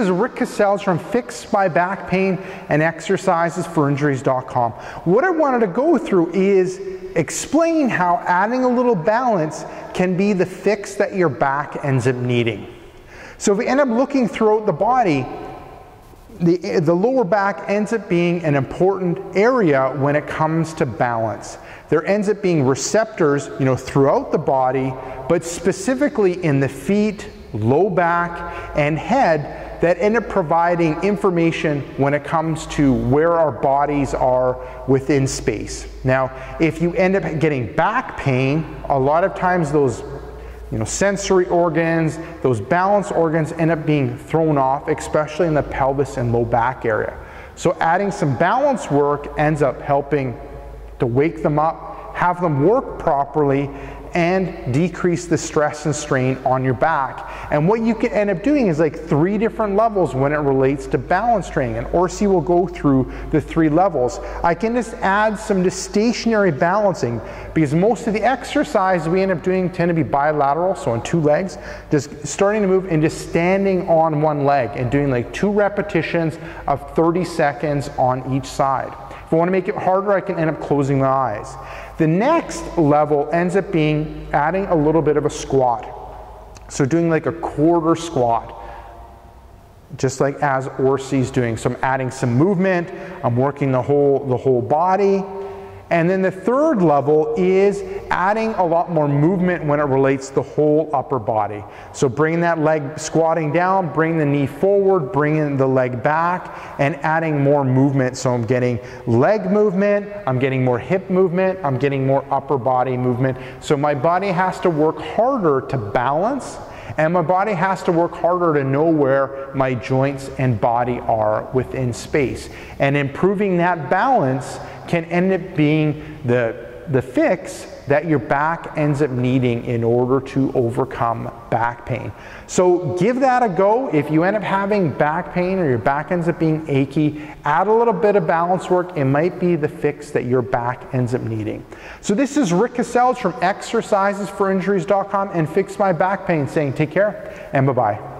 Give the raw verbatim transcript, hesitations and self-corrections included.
is Rick Cassell from Fix My Back Pain and Exercises For Injuries dot com. What I wanted to go through is explain how adding a little balance can be the fix that your back ends up needing. So if we end up looking throughout the body, the, the lower back ends up being an important area when it comes to balance. There ends up being receptors, you know, throughout the body, but specifically in the feet, low back, and head that end up providing information when it comes to where our bodies are within space. Now, if you end up getting back pain, a lot of times those You know, sensory organs, those balance organs end up being thrown off, especially in the pelvis and low back area. So adding some balance work ends up helping to wake them up, have them work properly, and decrease the stress and strain on your back. And what you can end up doing is like three different levels when it relates to balance training, and Orsi will go through the three levels. I can just add some to stationary balancing, because most of the exercise we end up doing tend to be bilateral, so on two legs, just starting to move and just standing on one leg and doing like two repetitions of thirty seconds on each side. If I want to make it harder, I can end up closing my eyes. The next level ends up being adding a little bit of a squat. So doing like a quarter squat, just like as Orsi's doing. So I'm adding some movement, I'm working the whole, the whole body. And then the third level is adding a lot more movement when it relates to the whole upper body. So bringing that leg squatting down, bring the knee forward, bringing the leg back, and adding more movement. So I'm getting leg movement, I'm getting more hip movement, I'm getting more upper body movement. So my body has to work harder to balance, and my body has to work harder to know where my joints and body are within space. And improving that balance can end up being the, the fix that your back ends up needing in order to overcome back pain. So give that a go. If you end up having back pain or your back ends up being achy, add a little bit of balance work. It might be the fix that your back ends up needing. So this is Rick Cassell from Exercises For Injuries dot com and Fix My Back Pain saying take care and bye-bye.